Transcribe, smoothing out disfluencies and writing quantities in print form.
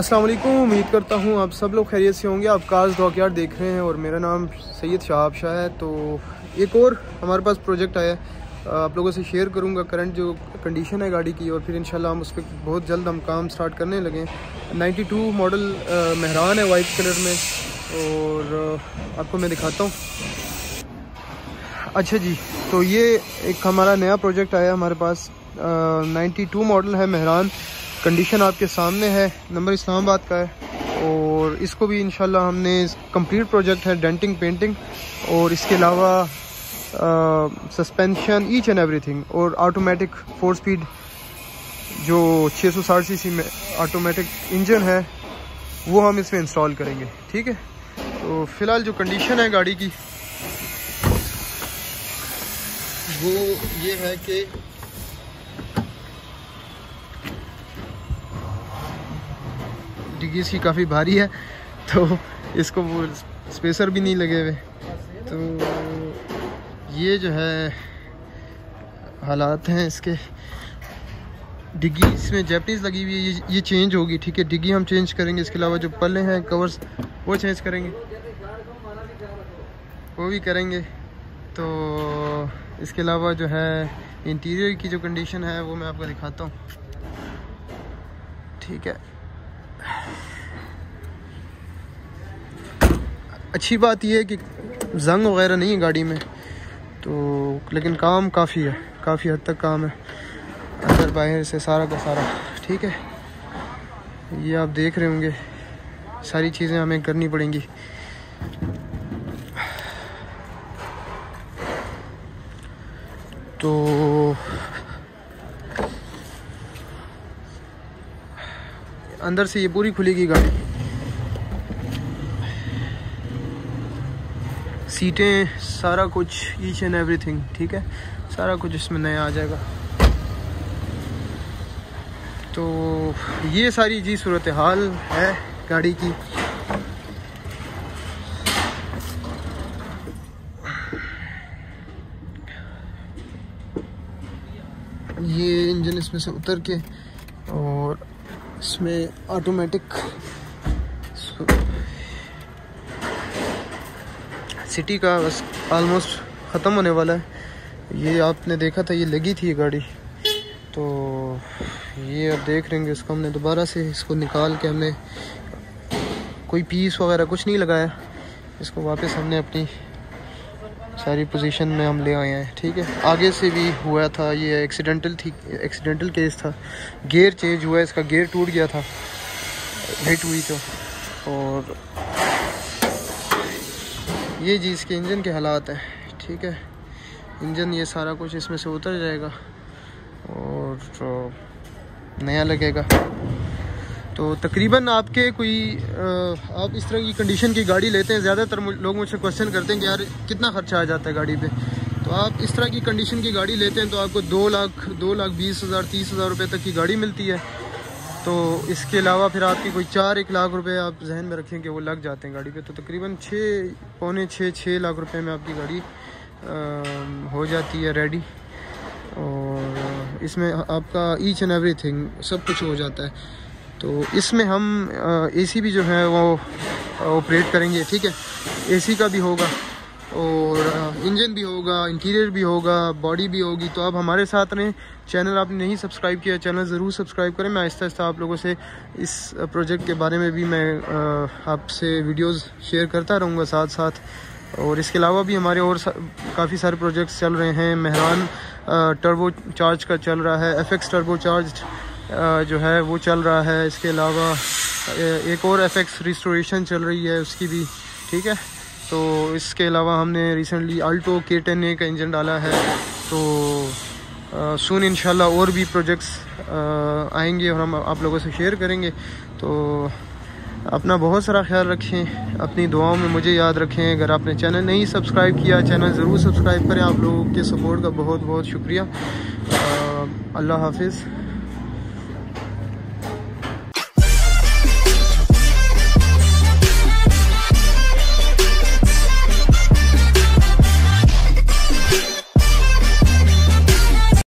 अस्सलाम वालेकुम, उम्मीद करता हूँ आप सब लोग खैरियत से होंगे। आप काज डॉकयार देख रहे हैं और मेरा नाम सैयद शाहब शाह है। तो एक और हमारे पास प्रोजेक्ट आया है, आप लोगों से शेयर करूँगा करंट जो कंडीशन है गाड़ी की, और फिर इंशाल्लाह हम उस पर बहुत जल्द हम काम स्टार्ट करने लगे। 92 मॉडल महरान है वाइट कलर में, और आपको मैं दिखाता हूँ। अच्छा जी, तो ये एक हमारा नया प्रोजेक्ट आया हमारे पास, 92 मॉडल है महरान, कंडीशन आपके सामने है, नंबर इस्लामाबाद का है। और इसको भी इंशाल्लाह हमने कंप्लीट प्रोजेक्ट है, डेंटिंग पेंटिंग और इसके अलावा सस्पेंशन ईच एंड एवरीथिंग, और ऑटोमेटिक 4 स्पीड जो 660 सीसी में ऑटोमेटिक इंजन है वो हम इसमें इंस्टॉल करेंगे। ठीक है, तो फ़िलहाल जो कंडीशन है गाड़ी की वो ये है कि इसकी काफ़ी भारी है, तो इसको वो स्पेसर भी नहीं लगे हुए, तो ये जो है हालात हैं इसके। डिग्गी इसमें जैपनीज़ लगी हुई है, ये चेंज होगी। ठीक है, डिग्गी हम चेंज करेंगे, इसके अलावा जो पल्ले हैं कवर्स वो चेंज करेंगे, वो भी करेंगे। तो इसके अलावा जो है इंटीरियर की जो कंडीशन है वो मैं आपको दिखाता हूँ। ठीक है, अच्छी बात यह है कि जंग वगैरह नहीं है गाड़ी में, तो लेकिन काम काफ़ी है, काफ़ी हद तक काम है, अंदर बाहर से सारा का सारा। ठीक है, ये आप देख रहे होंगे, सारी चीज़ें हमें करनी पड़ेंगी। तो अंदर से ये पूरी खुलेगी गाड़ी, सीटें सारा कुछ ईच एंड एवरीथिंग। ठीक है, सारा कुछ इसमें नया आ जाएगा। तो ये सारी जी सूरत हाल है गाड़ी की। ये इंजन इसमें से उतर के, और इसमें ऑटोमेटिक सिटी का बस ऑलमोस्ट ख़त्म होने वाला है। ये आपने देखा था, ये लगी थी गाड़ी, तो ये आप देख रहे होंगे, इसको हमने दोबारा से इसको निकाल के, हमने कोई पीस वगैरह कुछ नहीं लगाया, इसको वापस हमने अपनी सारी पोजीशन में हम ले आए हैं। ठीक है, आगे से भी हुआ था ये, एक्सीडेंटल केस था, गेयर चेंज हुआ, इसका गेयर टूट गया था, हिट हुई तो। और ये जी इसके इंजन के हालात हैं। ठीक है, इंजन ये सारा कुछ इसमें से उतर जाएगा और तो नया लगेगा। तो तकरीबन आपके कोई आप इस तरह की कंडीशन की गाड़ी लेते हैं, ज़्यादातर लोग मुझसे क्वेश्चन करते हैं कि यार कितना खर्चा आ जाता है गाड़ी पे। तो आप इस तरह की कंडीशन की गाड़ी लेते हैं तो आपको 2,20,000 30,000 रुपये तक की गाड़ी मिलती है। तो इसके अलावा फिर आपकी कोई 4-1 लाख रुपये आप जहन में रखें कि वो लग जाते हैं गाड़ी पे। तो तकरीबन 6 लाख रुपये में आपकी गाड़ी हो जाती है रेडी, और इसमें आपका ईच एंड एवरीथिंग सब कुछ हो जाता है। तो इसमें हम एसी भी जो है वो ऑपरेट करेंगे। ठीक है, एसी का भी होगा और इंजन भी होगा, इंटीरियर भी होगा, बॉडी भी होगी। तो आप हमारे साथ रहें। चैनल आपने नहीं सब्सक्राइब किया, चैनल ज़रूर सब्सक्राइब करें। मैं आहिस्ता आहिस्ता आप लोगों से इस प्रोजेक्ट के बारे में भी मैं आपसे वीडियोस शेयर करता रहूँगा साथ साथ। और इसके अलावा भी हमारे और काफ़ी सारे प्रोजेक्ट्स चल रहे हैं। मेहरान टर्बो चार्ज का चल रहा है, एफ़ एक्स टर्बो चार्ज जो है वो चल रहा है। इसके अलावा एक और एफ़ एक्स रिस्टोरेशन चल रही है, उसकी भी। ठीक है, तो इसके अलावा हमने रिसेंटली आल्टो K10A का इंजन डाला है। तो सून इंशाल्लाह और भी प्रोजेक्ट्स आएंगे और हम आप लोगों से शेयर करेंगे। तो अपना बहुत सारा ख्याल रखें, अपनी दुआओं में मुझे याद रखें। अगर आपने चैनल नहीं सब्सक्राइब किया, चैनल ज़रूर सब्सक्राइब करें। आप लोगों के सपोर्ट का बहुत बहुत शुक्रिया। अल्लाह हाफिज़।